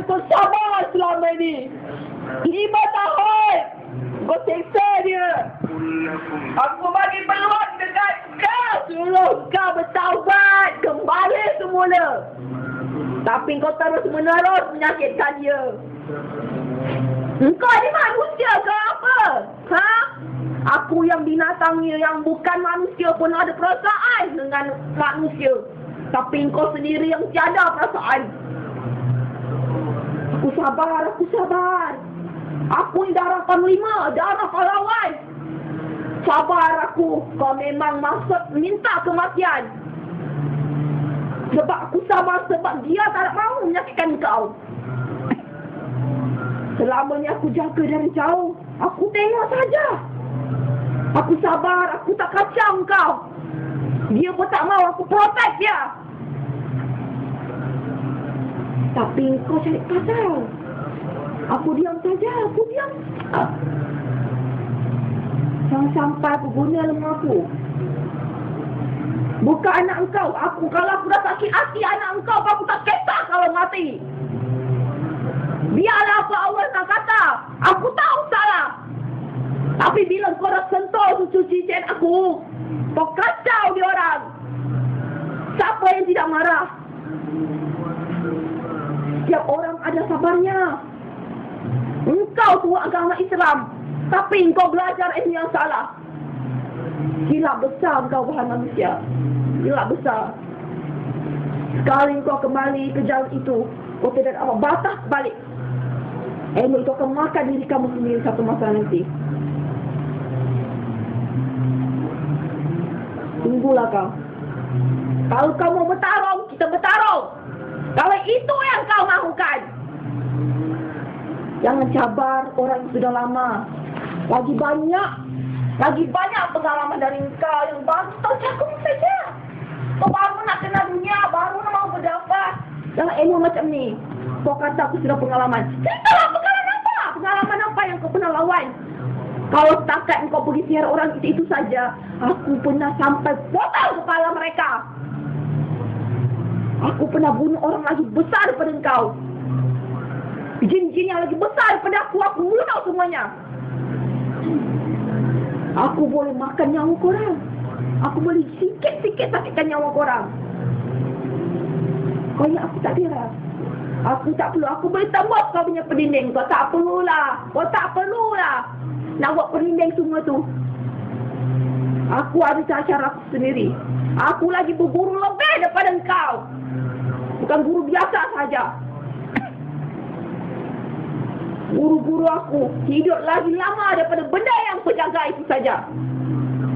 aku sabar selama ini. 5 tahun kau siksa dia. Aku bagi peluang dekat kau, suruh kau bertaubat kembali semula. Tapi kau terus menerus menyakitkan dia. Engkau ni manusia ke apa? Ha? Aku yang binatangnya yang bukan manusia pun ada perasaan dengan manusia. Tapi engkau sendiri yang tiada perasaan. Aku sabar, aku sabar. Aku ni darah panglima, darah pahlawan. Sabar aku, kau memang maksud minta kematian. Sebab aku sabar, sebab dia tak mahu menyakitkan kau. Selamanya aku jaga dari jauh. Aku tengok saja. Aku sabar, aku tak kacau kau. Dia pun tak mahu, aku protect dia. Tapi kau cari pasal. Aku diam saja, aku diam. Jangan sampai aku guna lemah aku. Bukan anak engkau. Aku, kalau aku dah sakit hati anak engkau, aku tak kisah kalau mati. Biarlah apa Allah nak kata. Aku tahu salah. Tapi bila kau dah sentuh cucu cicit aku, kau kacau dia orang. Siapa yang tidak marah? Setiap orang ada sabarnya. Engkau tua agama Islam, tapi engkau belajar ilmu yang salah. Gila besar engkau bahan manusia. Gila besar. Sekali engkau kembali ke jalan itu, kau tidak apa batas balik. Ilmu itu akan makan diri kamu sendiri satu masa nanti. Tunggulah kau. Kalau kau mau bertarung, kita bertarung. Kalau itu yang kau mahukan. Jangan cabar orang yang sudah lama. Lagi banyak pengalaman dari kau yang baru kau cakap saja. Kau baru nak kenal dunia, baru nak mau berdapat. Jangan ilmu macam ni. Kau kata aku sudah pengalaman. Ceritalah pengalaman apa? Pengalaman apa yang kau pernah lawan? Kalau setakat kau pergi siar orang itu saja. Aku pernah sampai potong kepala mereka. Aku pernah bunuh orang lagi besar daripada engkau. Jin-jin yang lagi besar daripada aku bunuh semuanya. Aku boleh makan nyawa korang. Aku boleh sikit-sikit sakitkan nyawa korang. Kau ingat aku tak kira? Aku tak perlu, aku boleh tembus kau punya perinding. Kau tak perlulah nak buat perinding semua tu. Aku ada cara aku sendiri. Aku lagi berguru lebih daripada engkau. Bukan guru biasa saja. Guru-guru aku hidup lagi lama daripada benda yang penjaga itu saja.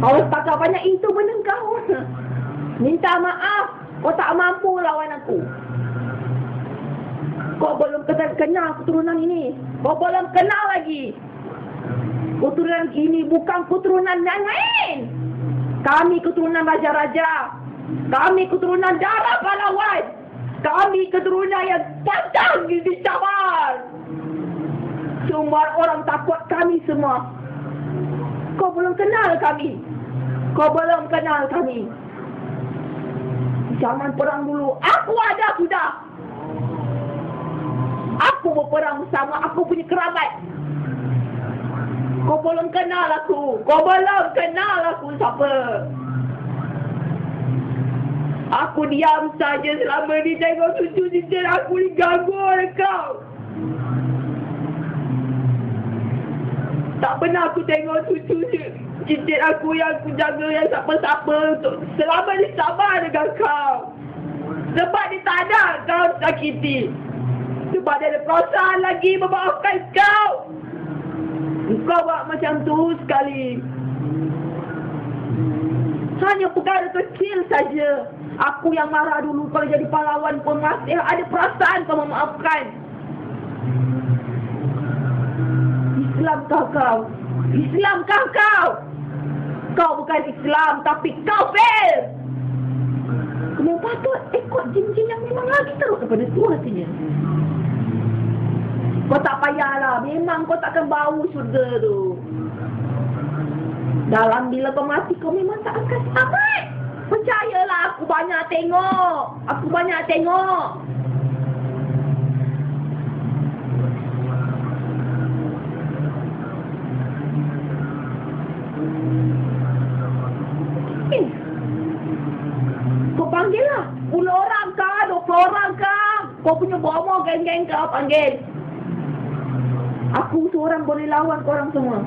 Kalau setakat banyak itu benda engkau. Minta maaf, kau tak mampu lawan aku. Kau belum kenal keturunan ini. Kau belum kenal lagi. Keturunan ini bukan keturunan yang lain. Kami keturunan raja-raja. Kami keturunan darah pahlawan. Kami keturunan yang pantang di cabar. Semua orang takut kami semua. Kau belum kenal kami. Jangan perang dulu. Aku ada sudah. Aku berperang bersama aku punya kerabat. Kau belum kenal aku siapa. Aku diam saja selama ni tengok cucu cicit aku diganggu oleh kau. Tak pernah aku tengok cucu cicit aku yang aku jaga yang siapa-siapa untuk selama ni sabar dengan kau. Sebab dia tak ada kau sakiti. Sebab dia ada perasaan lagi memaafkan kau. Kau buat macam tu sekali. Hanya perkara kecil saja. Aku yang marah dulu kalau jadi pahlawan pun masih ada perasaan kau memaafkan. Islamkah kau? Kau bukan Islam tapi kau fail. Kamu patut ikut jin-jin yang memang lagi teruk daripada tu hatinya. Kau tak payahlah. Memang kau takkan bau syurga tu. Dalam bila kau mati, kau memang tak akan selamat. Percayalah, aku banyak tengok. Kau punya bomo geng-geng kau panggil. Aku seorang boleh lawan korang semua.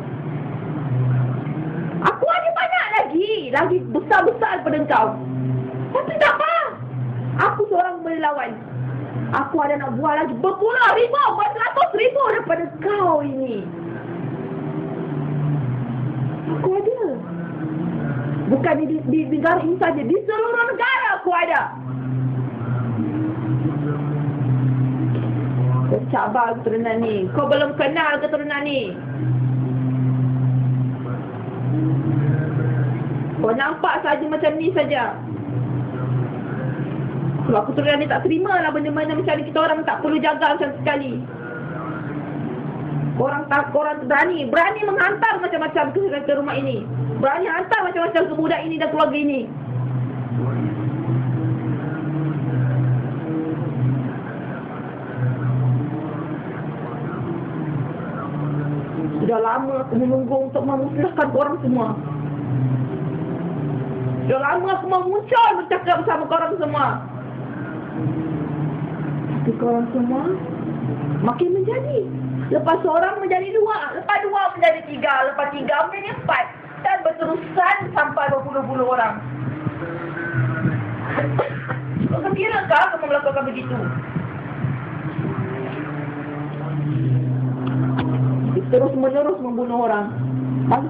Aku ada banyak lagi. Lagi besar-besar daripada kau. Tapi tak apa. Aku seorang boleh lawan. Aku ada nak buat lagi berpuluh ribu, beratus ribu daripada kau ini. Aku ada. Bukan di negara ini saja. Di seluruh negara aku ada. Cabar keturunan ni. Kau belum kenal keturunan ni. Kau nampak saja macam ni saja. Sebab keturunan ni tak terima lah benda-benda macam ni. Kita orang tak perlu jaga macam sekali. Korang berani. Berani menghantar macam-macam ke rumah ini. Berani hantar macam-macam ke budak ini dan keluarga ini. Sudah lama aku menunggu untuk memusnahkan korang semua. Sudah lama aku muncul bercakap bersama korang semua. Tapi korang semua makin menjadi. Lepas seorang menjadi dua, lepas dua menjadi tiga, lepas tiga menjadi empat. Dan berterusan sampai berpuluh-puluh orang. Kau sekiranya kamu melakukan begitu? Terus-menerus membunuh orang.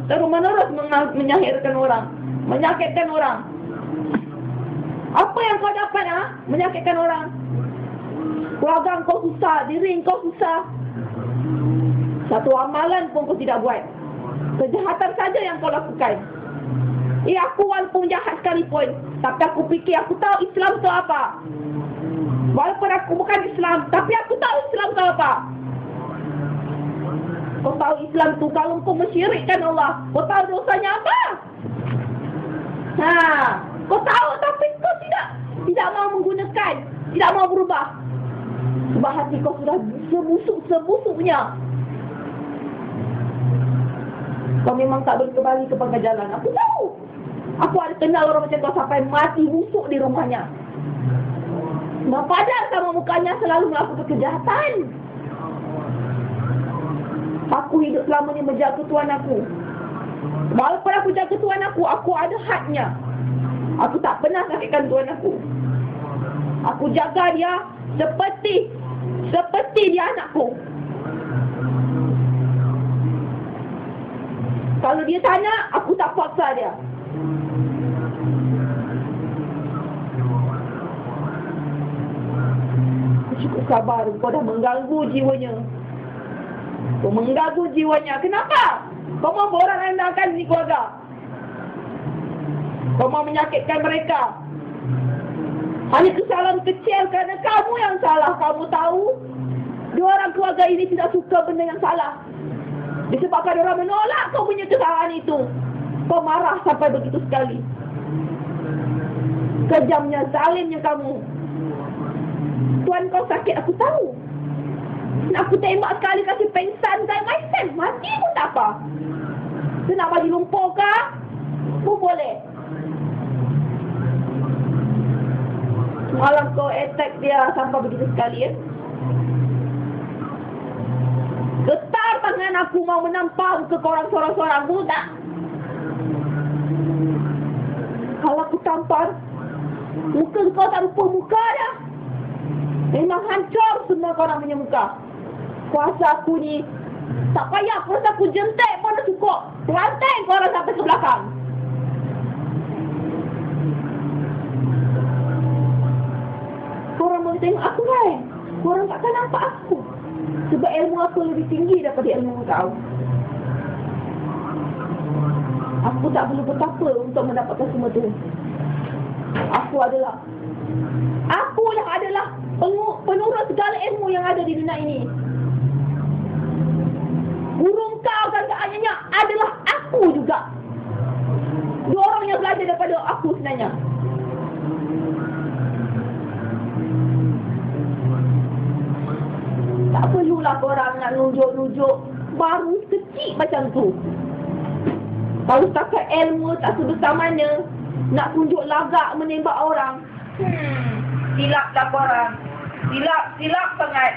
Terus-menerus menyahirkan orang. Menyakitkan orang. Apa yang kau dapat? Ha? Menyakitkan orang. Keluarga kau susah. Diri kau susah. Satu amalan pun kau tidak buat. Kejahatan saja yang kau lakukan. Aku walaupun jahat sekalipun. Tapi aku fikir aku tahu Islam itu apa. Walaupun aku bukan Islam. Tapi aku tahu Islam itu apa. Kau tahu Islam tu kalau kau mensyirikkan Allah, kau tahu dosanya apa? Kau tahu tapi kau tidak mau menggunakan, tidak mau berubah. Sebab hati kau sudah sebusuk-sebusuknya. Kau memang tak boleh kembali ke pangkal jalan. Aku tahu. Aku ada kenal orang macam kau sampai mati busuk di rumahnya. Dah padam sama mukanya selalu melakukan kejahatan. Aku hidup selama ni menjaga Tuhan aku. Walaupun aku jaga Tuhan aku, aku ada haknya. Aku tak pernah sakitkan Tuhan aku. Aku jaga dia seperti dia anakku. Kalau dia tak nak, aku tak paksa dia. Aku cukup sabar. Kau dah mengganggu jiwanya. Kau mengganggu jiwanya. Kenapa? Kau mahu orang rendahkan di keluarga. Kau mahu menyakitkan mereka. Hanya kesalahan kecil kerana kamu yang salah. Kamu tahu dua orang keluarga ini tidak suka benda yang salah. Disebabkan orang menolak kau punya kesalahan itu. Kau marah sampai begitu sekali. Kejamnya, zalimnya kamu. Tuan kau sakit, aku tahu. Nak aku tembak sekali, kasih pengsan saya myself, mati pun tak apa. Dia nak bagi lumpur ke? Pun boleh. Malam kau attack dia sampai begitu sekali ya. Getar tangan aku mau menampar ke korang sorang-sorang pun tak? Kalau aku tampar, muka kau tak rupa muka dah. Memang hancur semua korang punya muka. Kuasa aku ni tak payah, kuasa aku jentik pun dah cukup. Perantai korang sampai ke belakang. Korang boleh tengok aku kan? Korang takkan nampak aku. Sebab ilmu aku lebih tinggi daripada ilmu kau. Aku tak perlu bertapa untuk mendapatkan semua tu. Aku yang adalah penurut segala ilmu yang ada di dunia ini. Burung kau dan keayangannya adalah aku juga. Dua orang yang belajar daripada aku sebenarnya. Tak perlulah korang nak nunjuk-nunjuk baru kecil macam tu. Baru setakat ilmu tak sebesar mana. Nak tunjuk lagak menembak orang. Silaplah korang. silap sangat.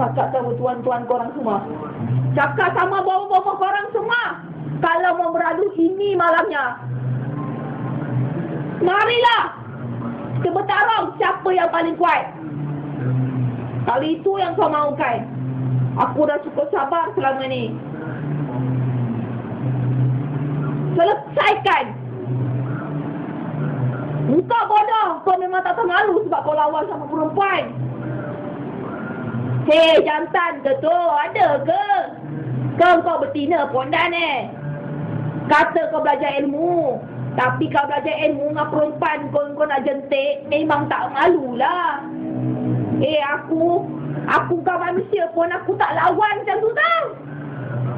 Cakap sama tuan-tuan korang semua. Cakap sama bawa-bawa korang semua. Kalau mau beradu ini malamnya, marilah kita bertarung siapa yang paling kuat. Kalau itu yang kau mahukan. Aku dah cukup sabar selama ni. Selesaikan. Muka bodoh. Kau memang tak malu sebab kau lawan sama perempuan. Hei jantan ke tu? Ada ke? Kau betina pondan Kata kau belajar ilmu. Tapi kau belajar ilmu dengan perempuan kau nak jentik. Memang tak malulah. Aku kau manusia pun aku tak lawan macam tu tau.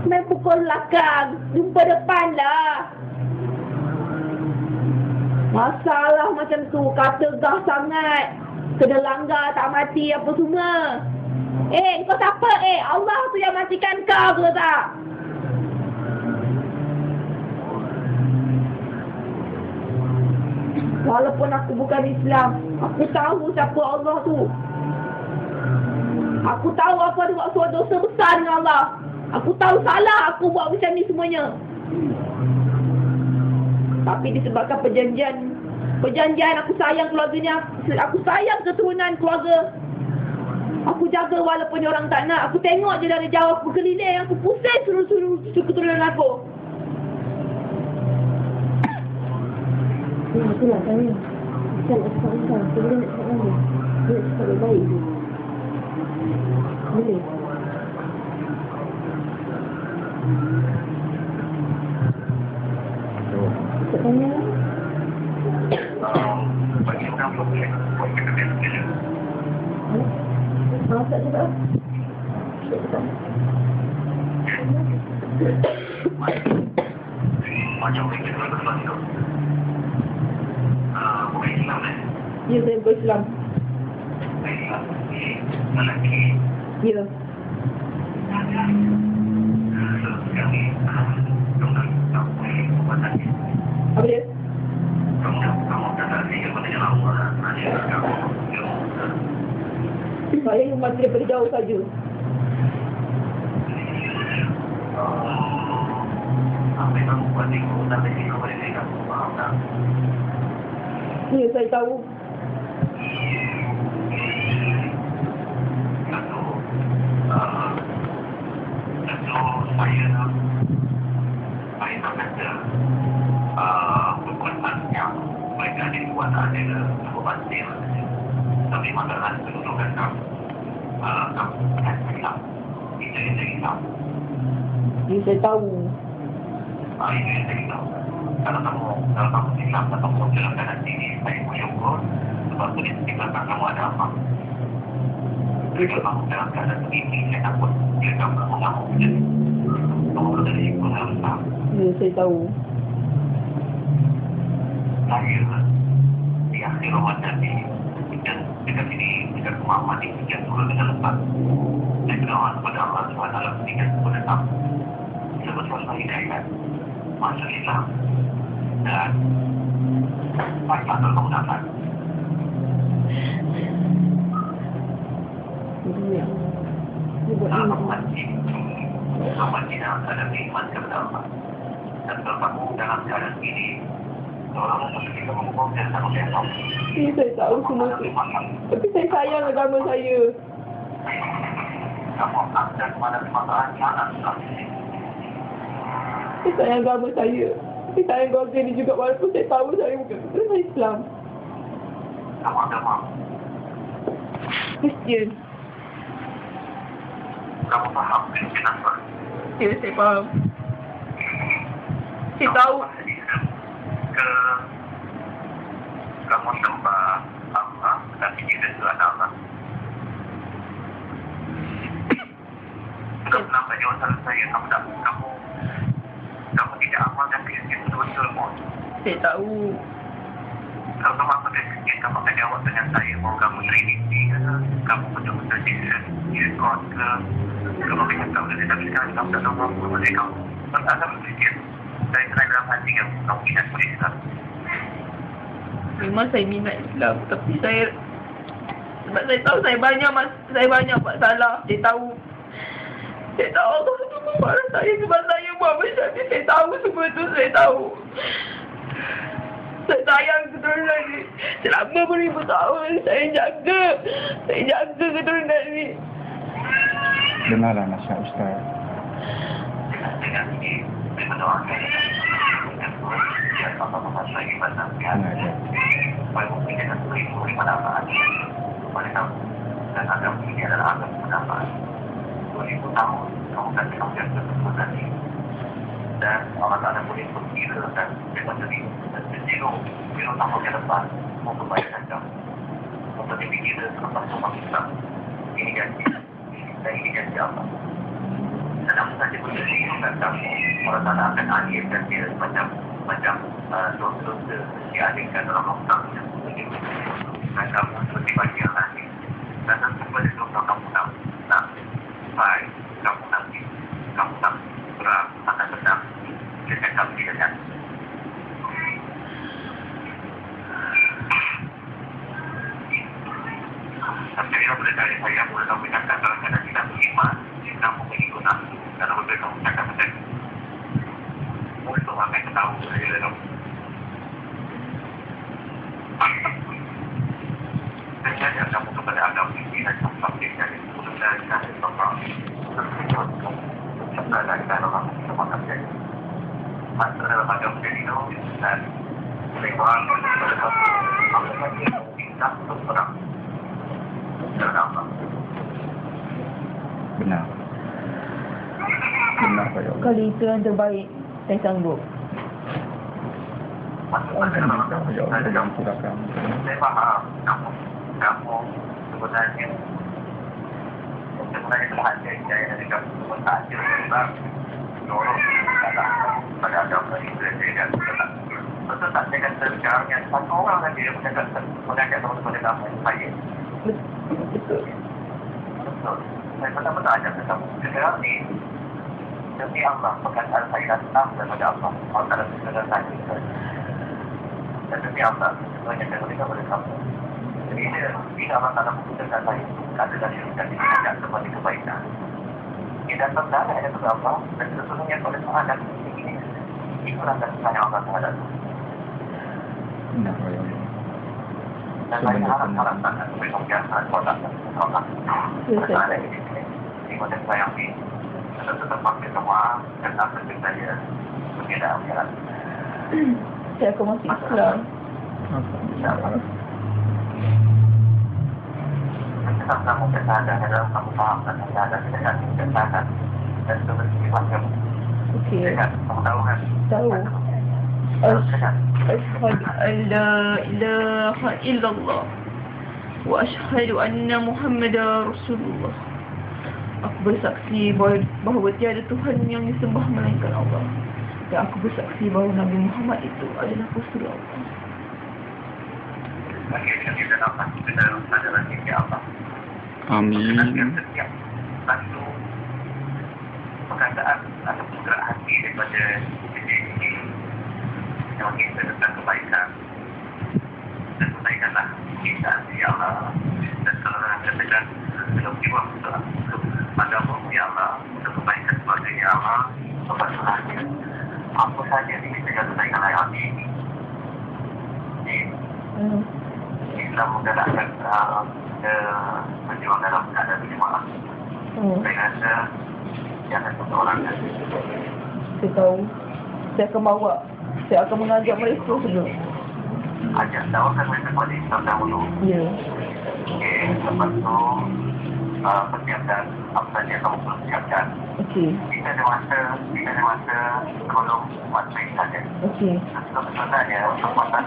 Main pukul belakang. Jumpa depan lah. Masalah macam tu. Kata gah sangat. Kena langgar tak mati apa semua. Kau siapa? Allah tu yang matikan kau ke tak? Walaupun aku bukan Islam, aku tahu siapa Allah tu. Aku tahu apa dia buat suatu dosa besar dengan Allah. Aku tahu salah aku buat macam ni semuanya. Tapi disebabkan perjanjian aku sayang keluarganya, aku sayang keturunan keluarga. Aku jaga walaupun orang tak nak. Aku tengok je dari jauh. Aku berkeliling. Aku pusing suruh-suruh keturunan aku. Aku nak tanya. Macam nak cakap entah. Sebenarnya nak cakap mana? Dia nak cakap baik je. Boleh? Aku tanya lah. Bagi orang boleh. Masak juga lah. Macam orang Islam berkelas tu. Bukan Islam kan? Ya, saya bukan Islam. Bukan Islam. Lelaki. Ya. Sekarang ni, orang tak boleh perbuatan ni. Apa dia? Orang tak tahu dia mana yang lama lah. Dia tak tahu. Saya umat daripada jauh saja. Ya, saya tahu. Saya tak kata perbuatan yang mereka dibuat adalah perbuatan tapi masalah menurunkan kamu. Kamu bukan Islam. Itu yang saya Islam. Ya, saya tahu. Itu yang saya Islam. Kalau kamu Islam, kamu jalankan hati ini. Saya bersyukur. Sebab itu di belakang kamu ada apa. Jadi kalau kamu jalankan hati ini, saya takut. Jadi kamu jadi. Kamu berada Islam. Ya, saya tahu. Saya di akhir Ramadan ni dekat sini, dekat rumah mati, dekat turun dengan lepas. Saya berdoa kepada Allah SWT, dekat kepada kamu. Sebesar-besar hidayat, masuk Islam, dan baiklah kalau kamu datang. Kalau kamu mati, kamu mati dalam keadaan iman kepada Allah. Dan kalau kamu dalam keadaan ini, saya tahu semua tu. Tapi saya sayang agama saya. Saya sayang agama saya. Saya sayang keluarga ni juga walaupun saya tahu saya bukan Islam. Kristian. Kamu faham kenapa? Ya, saya faham. Saya tahu. Kamu sembah Allah dan kita selain Allah. Kamu nak menjawab salah saya, kamu tidak amalkan Kristian betul-betul. Saya tahu. Kalau kamu masuk Kristian kamu ada waktu dengan saya, mau kamu trinity, kamu betul-betul decent, diskon ke, kamu pengen tahu dari tapi sekarang kamu tak tahu apa, maksudnya kamu berasal berpikir, saya kena dalam hati kamu, kamu minat berislam. Memang saya minat Islam, tapi saya, sebab saya tahu saya banyak buat salah, saya tahu. Saya tahu Allah itu marah saya sebab saya buat macam ni. Saya tahu semua tu, saya tahu. Saya sayang keturunan ni. Selama beribu tahun, saya jaga keturunan ni. Dengarlah nasihat Ustaz. Dengan ini, saya mendoakan. Jangan sama-sama saya dibatangkan. Supaya mungkin dengan beri pendapat. Supaya kamu dan agama ini adalah agama pendapat. 2000 tahun kamu kasih objek tersebut tadi dan Allah Ta'ala boleh berkira dan berkiri dan berkira kira tahun yang lepas mau kebayangkan kamu untuk dipikir selepas rumah Islam ini ganti dan ini ganti Allah dan aku saja berkiri dengan kamu Allah Ta'ala akan akhir dan dia macam dosa-dosa dialihkan dalam waktu dan kamu seperti bagi yang akhir dan tentu pada dosa kamu tak baik, kamu tak berat, akan tetap dekat. Tapi yang berkali saya boleh tahu katakan kalau kita tidak beriman, kita mempunyai guna, kalau boleh kamu katakan, untuk apa yang tahu saya dalam. Saya kamu kepada agama ini dan kamu tidak dan bapak sebenarnya dari dalam semua kerja masuk dalam agama Kristen dan memang apalagi kita berperang dalam benar kali itu yang terbaik saya sanggup masuk dalam agama Kristen saya faham kamu sebenarnya sebenarnya terhadap saya dari kamu semua sahaja sebab menurut kata pada agama Islam dan betul tak saya kata sekarang yang satu orang lagi yang mengajak kamu kepada agama saya betul saya pertama-tama ajak kamu sekarang ni demi Allah perkataan saya datang daripada Allah Allah tak ada sesuatu saya dan demi Allah sebenarnya saya berikan kepada kamu jadi ini Allah tak ada keputusan saya ada dari kita diajak kepada kebaikan. Ia datang dari ayat Allah dan sesungguhnya oleh Tuhan dan ini itulah dasar Allah Taala. Dan saya harap sangat bersyukur atas kuasa Allah. Karena ini pada saya ini saya tetap pakai semua dan apa yang saya berbeda akhirat. Saya komisi Islam. Kamu kesadaran adalah kamu faham dan kesadaran dengan kesadaran dan kebersihan kamu. Okey. Kamu tahu kan? Tahu. Asyhadu an la ilaha illallah wa asyhadu anna Muhammadar Rasulullah. Aku bersaksi bahawa tiada Tuhan yang disembah melainkan Allah. Dan aku bersaksi bahawa Nabi Muhammad itu adalah Rasul Allah. Akhirnya kita dapat dalam kesadaran kita apa? Amin. Setiap satu perkataan atau pergerak hati daripada diri yang kita tentang kebaikan dan tunaikanlah kita ya Allah dan kalau katakan belum diwaktu pada waktu ya Allah untuk kebaikan kepada ya Allah kebetulannya apa saja yang kita tunaikan oleh hati ini Islam menggerakkan berjuang dalam keadaan berjuang saya rasa jangan untuk orang saya tahu saya akan bawa saya akan mengajak mereka dulu ajak tawarkan mereka kepada Islam dahulu ok lepas tu persiapkan apa saja kamu perlu siapkan kita ada masa sebelum masa ini saja ok sebenarnya kekuatan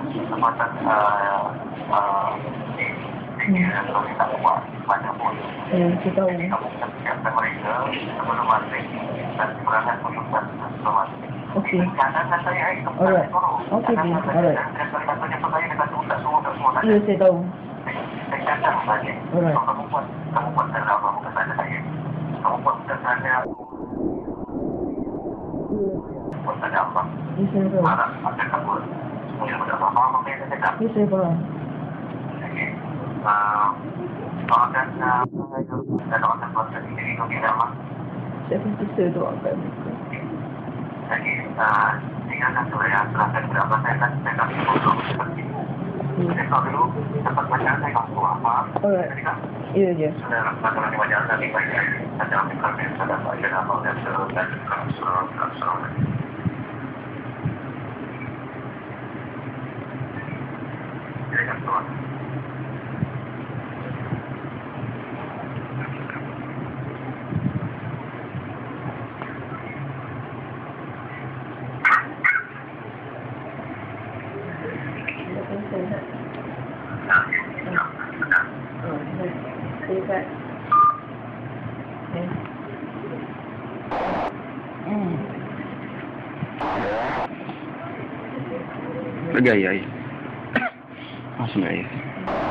dia kalau kita buat manapun jadi kamu bisa siapkan mereka sebelum mati dan kurangkan penyusupan sebelum mati kadang-kadang saya ikut saya turun kadang-kadang saya dekat Ustaz turun Iya, saya tahu. Kamu buat apa? Bukan tanya saya. Kamu buat tanya. Buat tanya apa? Iya, saya tahu. Ada kamu. Mungkin ada apa-apa yang saya tahu. Iya, saya tahu. Oke. Kalau kan ada orang buat sendiri, kamu tidak apa? Saya pikir saya tahu apa yang itu. Jadi, dengan kesulitan terakhir berapa saya kan saya kasih foto seperti itu. Jadi kalau dulu tempat pacaran saya kamu apa? Jadi kan, sudah melakukan pacaran tapi banyak ada mikroben, ada banyak apa dan seterusnya. Jadi kan semua. Gaya ya, langsung aja.